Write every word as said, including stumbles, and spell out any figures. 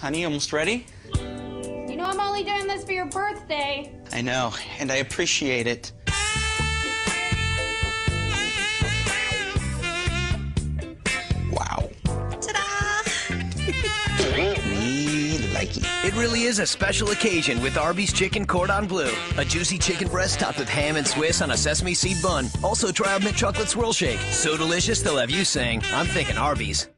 Honey, almost ready? You know I'm only doing this for your birthday. I know, and I appreciate it. Wow. Ta-da! We like it. It really is a special occasion with Arby's Chicken Cordon Bleu. A juicy chicken breast topped with ham and Swiss on a sesame seed bun. Also try out mint chocolate swirl shake. So delicious they'll have you saying, I'm thinking Arby's.